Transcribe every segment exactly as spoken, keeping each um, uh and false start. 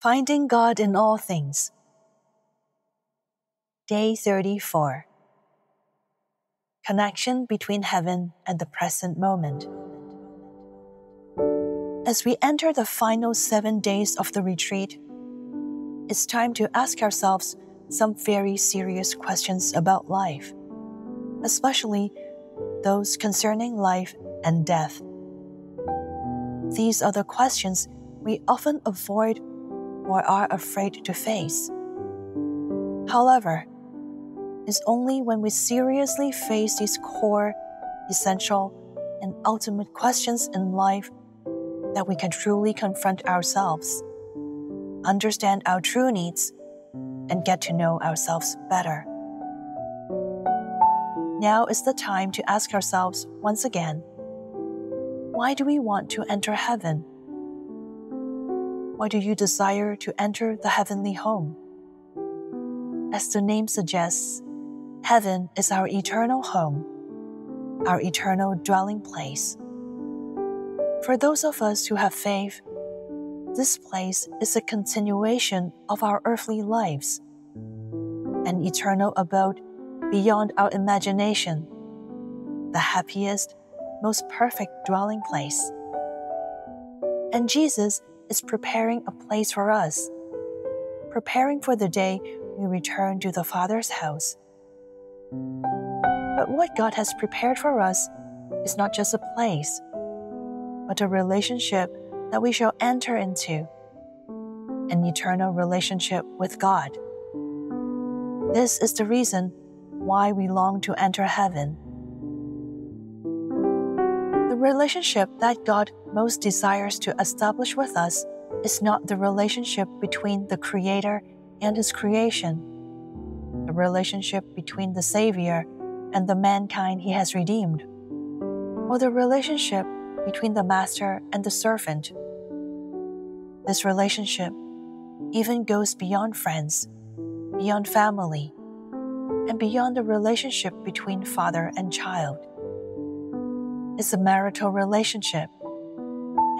Finding God in All Things. Day thirty-four. Connection between Heaven and the Present Moment. As we enter the final seven days of the retreat, it's time to ask ourselves some very serious questions about life, especially those concerning life and death. These are the questions we often avoid or are afraid to face. However, it's only when we seriously face these core, essential, and ultimate questions in life that we can truly confront ourselves, understand our true needs, and get to know ourselves better. Now is the time to ask ourselves once again, why do we want to enter heaven? Why do you desire to enter the heavenly home? As the name suggests, heaven is our eternal home, our eternal dwelling place. For those of us who have faith, this place is a continuation of our earthly lives, an eternal abode beyond our imagination, the happiest, most perfect dwelling place. And Jesus is preparing a place for us, preparing for the day we return to the Father's house. But what God has prepared for us is not just a place, but a relationship that we shall enter into, an eternal relationship with God. This is the reason why we long to enter heaven. The relationship that God most desires to establish with us is not the relationship between the Creator and His creation, the relationship between the Savior and the mankind He has redeemed, or the relationship between the Master and the servant. This relationship even goes beyond friends, beyond family, and beyond the relationship between father and child. It's a marital relationship,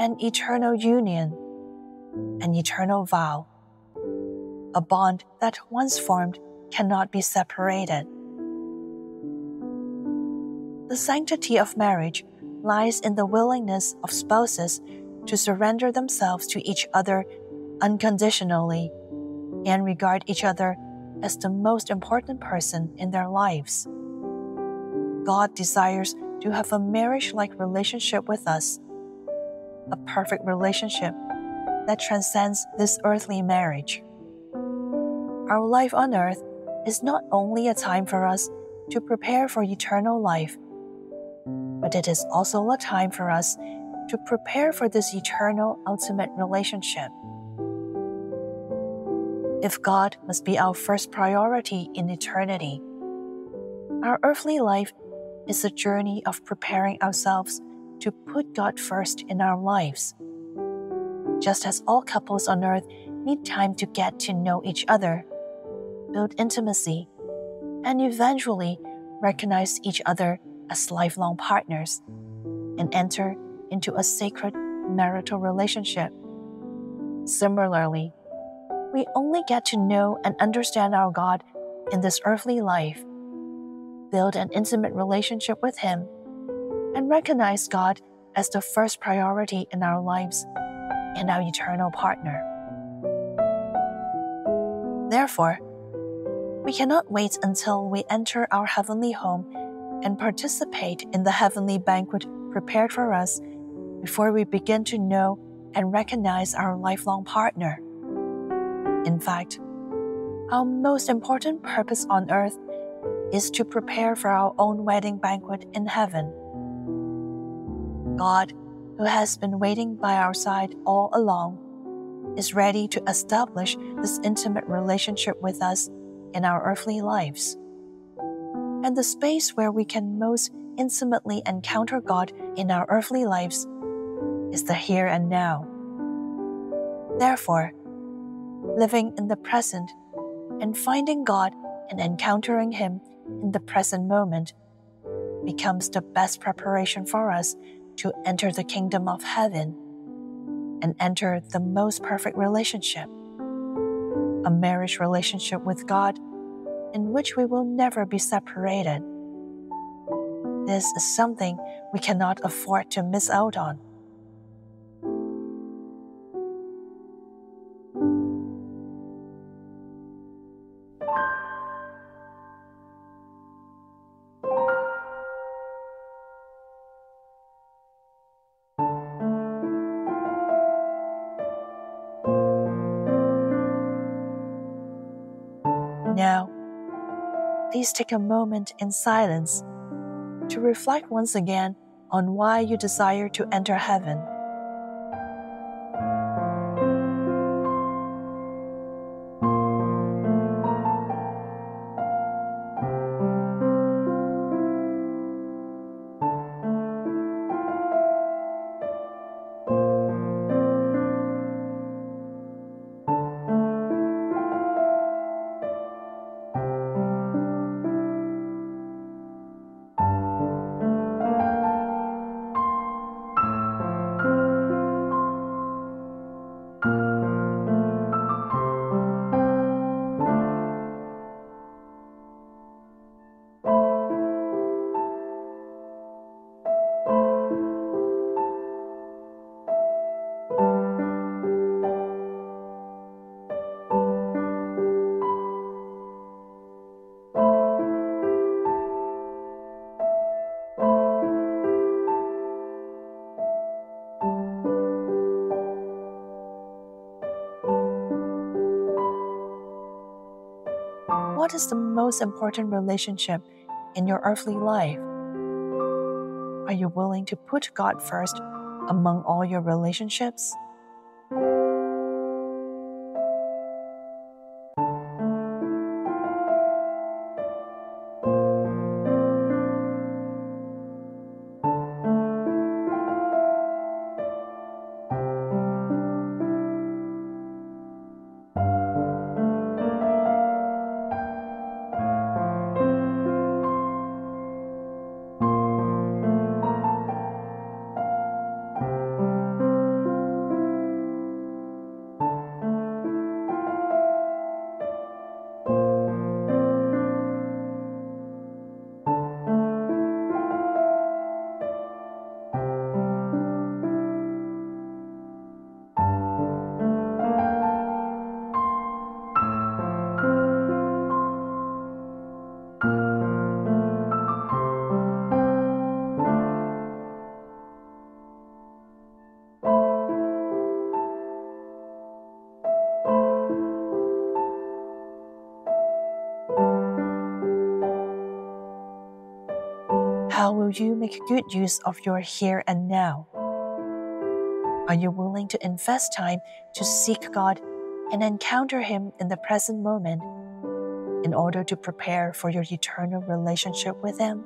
an eternal union, an eternal vow, a bond that once formed cannot be separated. The sanctity of marriage lies in the willingness of spouses to surrender themselves to each other unconditionally and regard each other as the most important person in their lives. God desires to have a marriage-like relationship with us, a perfect relationship that transcends this earthly marriage. Our life on earth is not only a time for us to prepare for eternal life, but it is also a time for us to prepare for this eternal ultimate relationship. If God must be our first priority in eternity, our earthly life is a journey of preparing ourselves to put God first in our lives. Just as all couples on earth need time to get to know each other, build intimacy, and eventually recognize each other as lifelong partners and enter into a sacred marital relationship, similarly, we only get to know and understand our God in this earthly life, build an intimate relationship with Him, and recognize God as the first priority in our lives and our eternal partner. Therefore, we cannot wait until we enter our heavenly home and participate in the heavenly banquet prepared for us before we begin to know and recognize our lifelong partner. In fact, our most important purpose on earth is to prepare for our own wedding banquet in heaven. God, who has been waiting by our side all along, is ready to establish this intimate relationship with us in our earthly lives. And the space where we can most intimately encounter God in our earthly lives is the here and now. Therefore, living in the present and finding God and encountering Him in the present moment becomes the best preparation for us to enter the kingdom of heaven and enter the most perfect relationship. a marriage relationship with God in which we will never be separated. This is something we cannot afford to miss out on. Now, please take a moment in silence to reflect once again on why you desire to enter heaven. What is the most important relationship in your earthly life? Are you willing to put God first among all your relationships? How will you make good use of your here and now? Are you willing to invest time to seek God and encounter Him in the present moment in order to prepare for your eternal relationship with Him?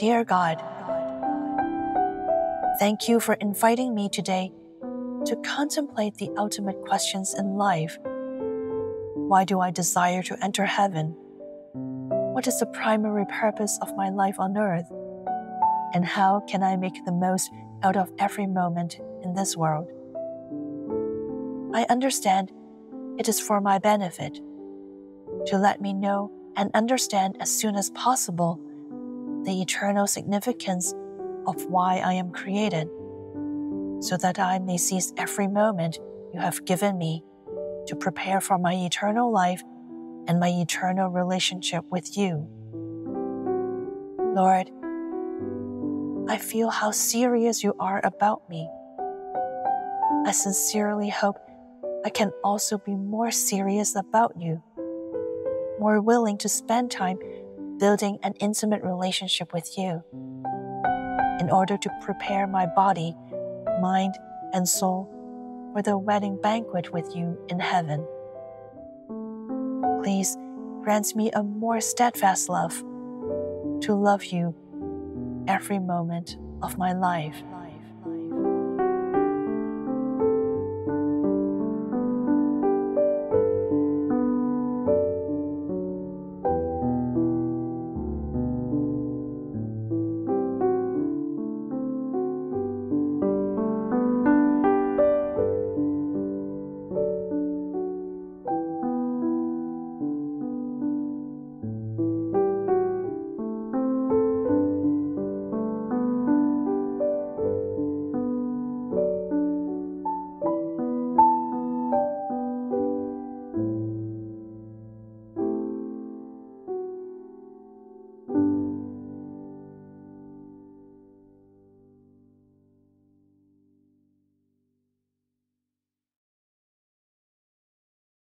Dear God, thank you for inviting me today to contemplate the ultimate questions in life. Why do I desire to enter heaven? What is the primary purpose of my life on earth? And how can I make the most out of every moment in this world? I understand it is for my benefit to let me know and understand as soon as possible the eternal significance of why I am created, so that I may seize every moment you have given me to prepare for my eternal life and my eternal relationship with you. Lord, I feel how serious you are about me. I sincerely hope I can also be more serious about you, more willing to spend time building an intimate relationship with you, in order to prepare my body, mind, and soul for the wedding banquet with you in heaven. Please grant me a more steadfast love to love you every moment of my life.